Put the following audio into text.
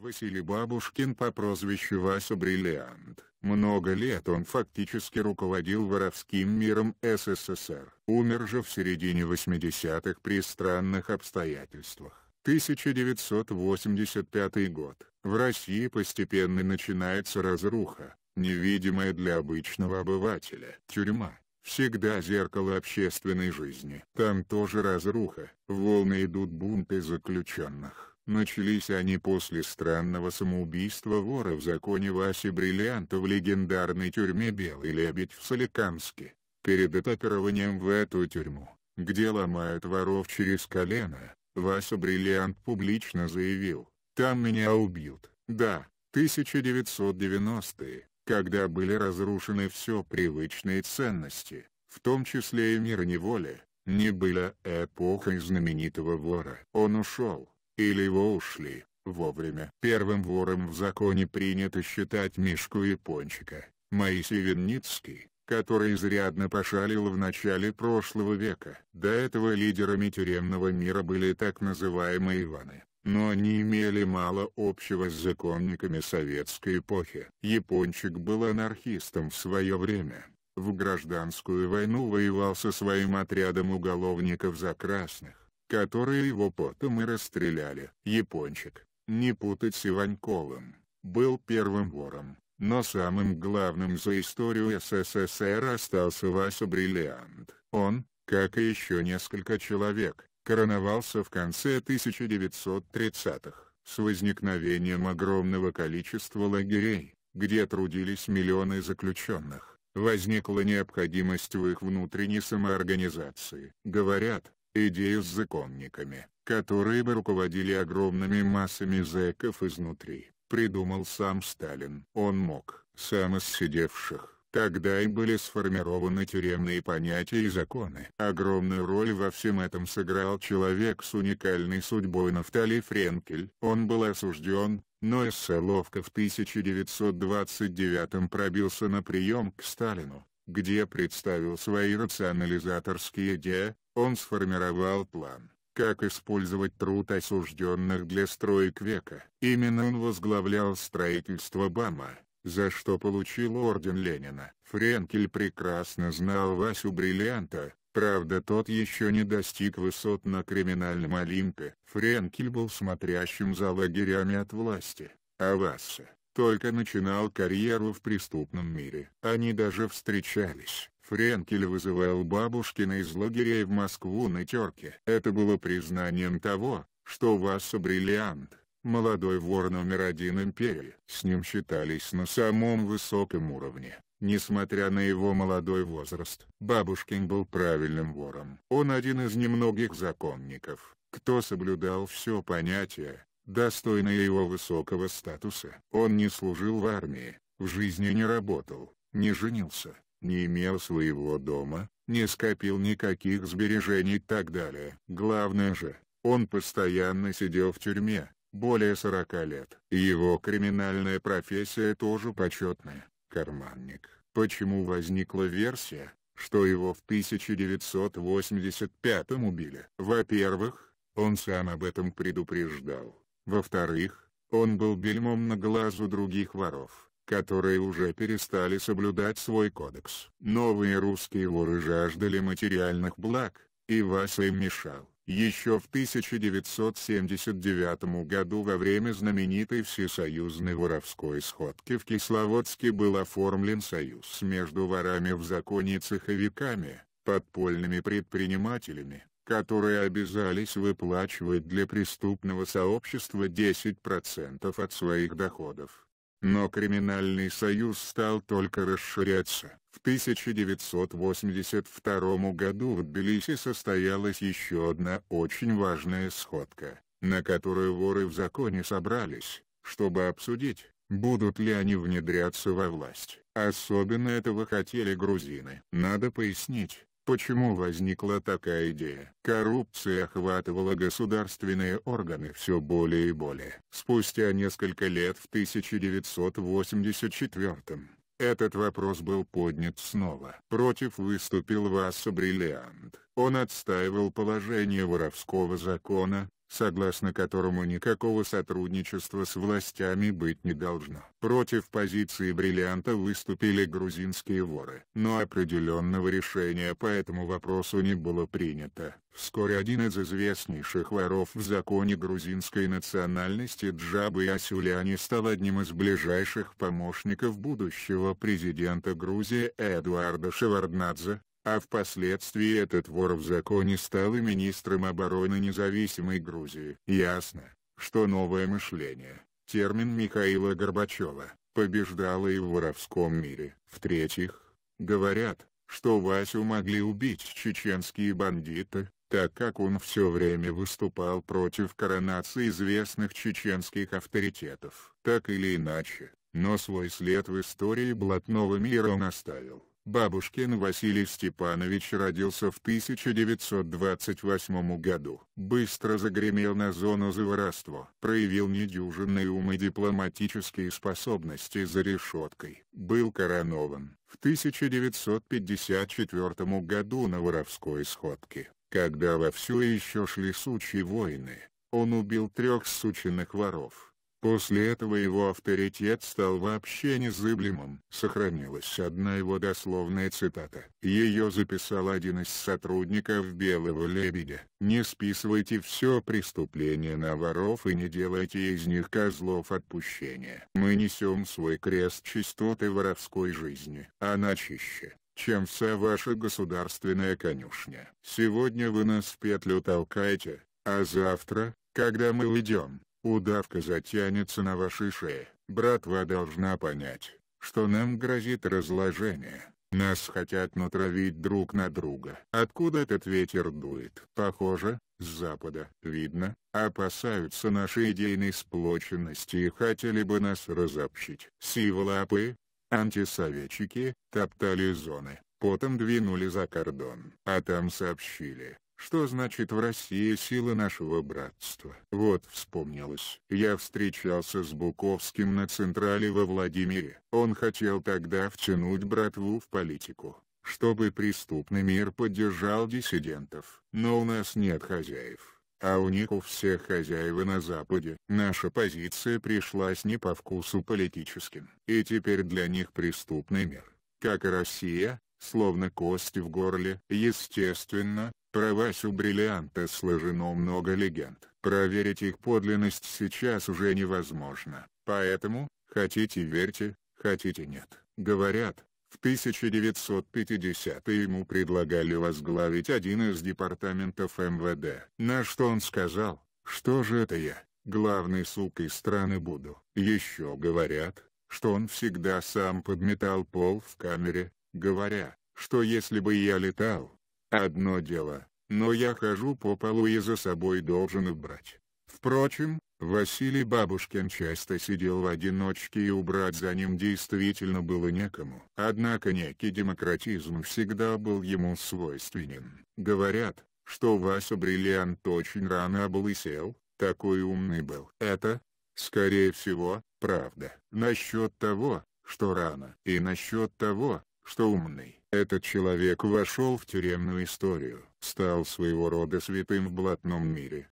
Василий Бабушкин по прозвищу Вася Бриллиант. Много лет он фактически руководил воровским миром СССР. Умер же в середине 80-х при странных обстоятельствах. 1985 год. В России постепенно начинается разруха, невидимая для обычного обывателя. Тюрьма. Всегда зеркало общественной жизни. Там тоже разруха. Волны идут бунты заключенных. Начались они после странного самоубийства вора в законе Васи Бриллианта в легендарной тюрьме «Белый лебедь» в Соликамске. Перед этапированием в эту тюрьму, где ломают воров через колено, Вася Бриллиант публично заявил: «Там меня убьют». Да, 1990-е, когда были разрушены все привычные ценности, в том числе и мир неволи, не была эпохой знаменитого вора. Он ушел. Или его ушли вовремя. Первым вором в законе принято считать Мишку Япончика, Моисей Винницкий, который изрядно пошалил в начале прошлого века. До этого лидерами тюремного мира были так называемые Иваны, но они имели мало общего с законниками советской эпохи. Япончик был анархистом в свое время. В гражданскую войну воевал со своим отрядом уголовников за красных, которые его потом и расстреляли. Япончик, не путать с Иваньковым, был первым вором, но самым главным за историю СССР остался Вася Бриллиант. Он, как и еще несколько человек, короновался в конце 1930-х, с возникновением огромного количества лагерей, где трудились миллионы заключенных. Возникла необходимость в их внутренней самоорганизации. Говорят, идею с законниками, которые бы руководили огромными массами зэков изнутри, придумал сам Сталин. Он мог сам из сидевших. Тогда и были сформированы тюремные понятия и законы. Огромную роль во всем этом сыграл человек с уникальной судьбой Нафталий Френкель. Он был осужден, но эссе ловко в 1929-м пробился на прием к Сталину, где представил свои рационализаторские идеи. Он сформировал план, как использовать труд осужденных для строек века. Именно он возглавлял строительство БАМа, за что получил орден Ленина. Френкель прекрасно знал Васю Бриллианта, правда, тот еще не достиг высот на криминальном Олимпе. Френкель был смотрящим за лагерями от власти, а Вася только начинал карьеру в преступном мире. Они даже встречались. Френкель вызывал Бабушкина из лагерей в Москву на терке. Это было признанием того, что Вася Бриллиант, молодой вор номер один империи. С ним считались на самом высоком уровне, несмотря на его молодой возраст. Бабушкин был правильным вором. Он один из немногих законников, кто соблюдал все понятия, достойные его высокого статуса. Он не служил в армии, в жизни не работал, не женился, не имел своего дома, не скопил никаких сбережений и так далее. Главное же, он постоянно сидел в тюрьме, более 40 лет. Его криминальная профессия тоже почетная – карманник. Почему возникла версия, что его в 1985-м убили? Во-первых, он сам об этом предупреждал. Во-вторых, он был бельмом на глазу других воров, которые уже перестали соблюдать свой кодекс. Новые русские воры жаждали материальных благ, и Вася им мешал. Еще в 1979 году во время знаменитой всесоюзной воровской сходки в Кисловодске был оформлен союз между ворами в законе и цеховиками, подпольными предпринимателями, которые обязались выплачивать для преступного сообщества 10% от своих доходов. Но криминальный союз стал только расширяться. В 1982 году в Тбилиси состоялась еще одна очень важная сходка, на которую воры в законе собрались, чтобы обсудить, будут ли они внедряться во власть. Особенно этого хотели грузины. Надо пояснить, почему возникла такая идея. Коррупция охватывала государственные органы все более и более. Спустя несколько лет в 1984-м этот вопрос был поднят снова. Против выступил Вася Бриллиант. Он отстаивал положение воровского закона, согласно которому никакого сотрудничества с властями быть не должно. Против позиции Бриллианта выступили грузинские воры, но определенного решения по этому вопросу не было принято. Вскоре один из известнейших воров в законе грузинской национальности Джаба и Асюляни стал одним из ближайших помощников будущего президента Грузии Эдуарда Шеварднадзе, а впоследствии этот вор в законе стал и министром обороны независимой Грузии. Ясно, что новое мышление, термин Михаила Горбачева, побеждало и в воровском мире. В-третьих, говорят, что Васю могли убить чеченские бандиты, так как он все время выступал против коронации известных чеченских авторитетов. Так или иначе, но свой след в истории блатного мира он оставил. Бабушкин Василий Степанович родился в 1928 году. Быстро загремел на зону за воровство. Проявил недюжинный ум и дипломатические способности за решеткой. Был коронован в 1954 году на воровской сходке, когда вовсю еще шли сучьи войны. Он убил 3 сучьих воров. После этого его авторитет стал вообще незыблемым. Сохранилась одна его дословная цитата. Ее записал один из сотрудников «Белого лебедя». «Не списывайте все преступления на воров и не делайте из них козлов отпущения. Мы несем свой крест чистоты воровской жизни. Она чище, чем вся ваша государственная конюшня. Сегодня вы нас в петлю толкаете, а завтра, когда мы уйдем, удавка затянется на вашей шее. Братва должна понять, что нам грозит разложение. Нас хотят натравить друг на друга. Откуда этот ветер дует? Похоже, с запада. Видно, опасаются нашей идейной сплоченности и хотели бы нас разобщить. Сиволапы, антисоветчики, топтали зоны, потом двинули за кордон. А там сообщили, что значит в России сила нашего братства. Вот вспомнилось. Я встречался с Буковским на Централе во Владимире. Он хотел тогда втянуть братву в политику, чтобы преступный мир поддержал диссидентов. Но у нас нет хозяев, а у них у всех хозяева на Западе. Наша позиция пришлась не по вкусу политическим. И теперь для них преступный мир, как и Россия, словно кость в горле. Естественно, про Васю Бриллианта сложено много легенд. Проверить их подлинность сейчас уже невозможно. Поэтому, хотите верьте, хотите нет. Говорят, в 1950-е ему предлагали возглавить один из департаментов МВД. На что он сказал: что же это я, главной сукой страны буду. Еще говорят, что он всегда сам подметал пол в камере, говоря, что если бы я летал, одно дело, но я хожу по полу и за собой должен убрать. Впрочем, Василий Бабушкин часто сидел в одиночке и убрать за ним действительно было некому. Однако некий демократизм всегда был ему свойственен. Говорят, что Вася Бриллиант очень рано облысел, такой умный был. Это, скорее всего, правда. Насчет того, что рано, и насчет того, что умный. Этот человек вошел в тюремную историю, стал своего рода святым в блатном мире.